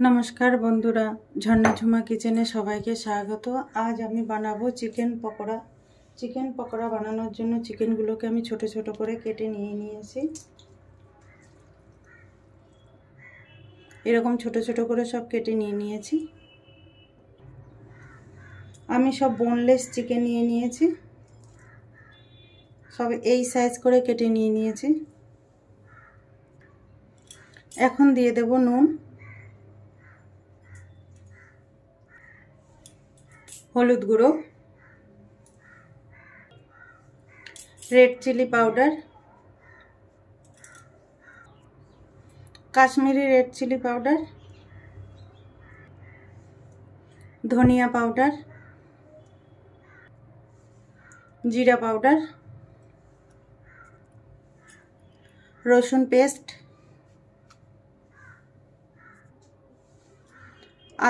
नमस्कार बंधुरा झर्णाझुमा किचेने सबाई के स्वागत। आज आमी बनाबो चिकेन पकोड़ा। चिकेन पकोड़ा बनानोर जोन्नो चिकेनगुलोके आमी छोटो छोटो करे केटे निये नियेछि। एरकम छोटो छोटो करे सब केटे निये नियेछि। आमी सब बोनलेस चिकेन निये नियेछि, सब एई साइज करे केटे निये नियेछि। एखन दिये देब नुन, हलुद गुड़ो, red chilli powder, Kashmiri red chilli powder, धनिया पाउडर, जीरा पाउडर, रसुन पेस्ट,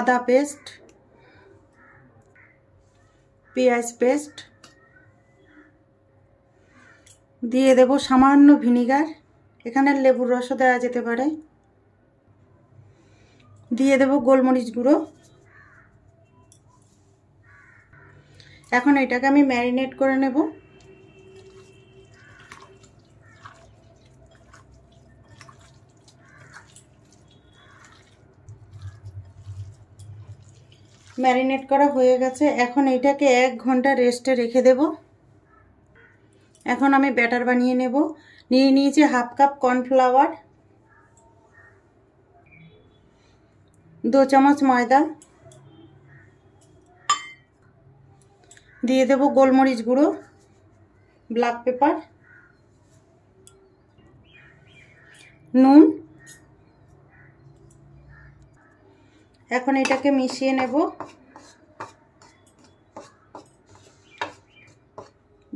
आदा पेस्ट, प्याज पेस्ट दिए देव, सामान्य भिनिगार, एखाने लेबुर रसो देওয়া যেতে পারে। दिए देव गोलमरिच गुड़ो। এখন এটাকে আমি ম্যারিনেট করে নেব। मैरिनेट करा हुए गेछे, एखन एटाके एक घंटा रेस्टे रेखे देव। एखन आमी बैटर बनिए नेब। निये नियेछि हाफ कप कर्नफ्लावर, 2 চামच मयदा, दिए देव गोलमरिच गुड़ो, ब्लैक पेपर, नून। एखन एटाके मिशिए नेब।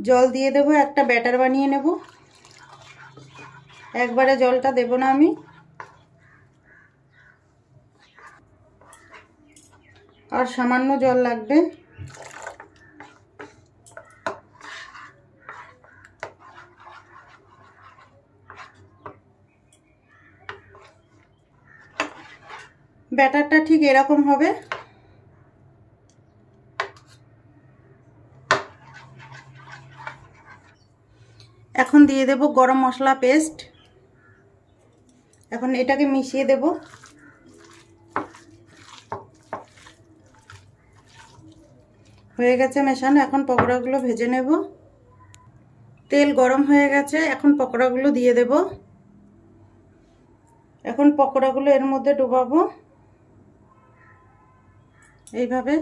जल दिए देव, एक बैटर बनिए नेब। एकबारे जलटा देव ना आमी, और सामान्य जल लागबे। बैटारटा ठीक एरकम होबे। एखन दिए देव गरम मसला पेस्ट। एखन एटाके मिशिए देव। हये गेछे मेशानो। एखन पकोड़ागुलो भेजे नेब। तेल गरम हये गेछे, एखन पकोड़ागुलो दिए देव। एखन पकोड़ागुलो एर मध्ये डुबाबो। এইভাবে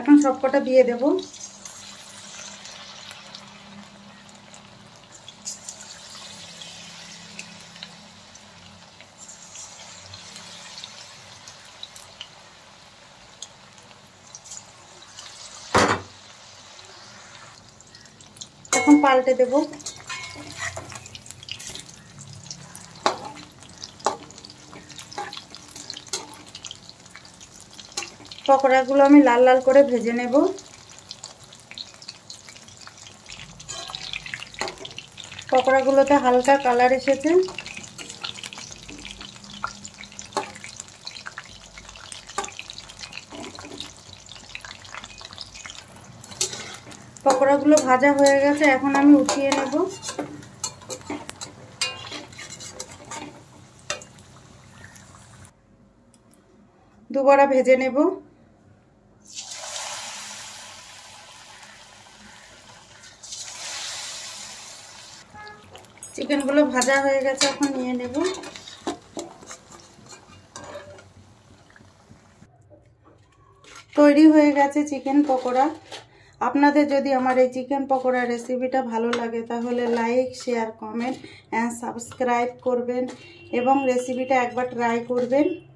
এখন সবকটা দিয়ে দেব। पाल्टे देव। पकोड़ागुलो आमी लाल लाल करे भेजे नेब। पकोड़ागुलोते हालका कलर एसेছে। पकोड़ागुलो भाजा हो गेছে, এখন আমি উঠিয়ে নেব। দুবারা ভেজে নেব। চিকেনগুলো ভাজা হয়ে গেছে, এখন নিয়ে নেব। তৈরি হয়ে গেছে চিকেন পকোড়া। আপনাদের যদি আমার এই চিকেন পকোড়া রেসিপিটা ভালো লাগে তাহলে like, share, comment and subscribe করবেন এবং রেসিপিটা একবার ট্রাই করবেন।